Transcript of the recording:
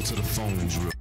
pedal to the phone drill.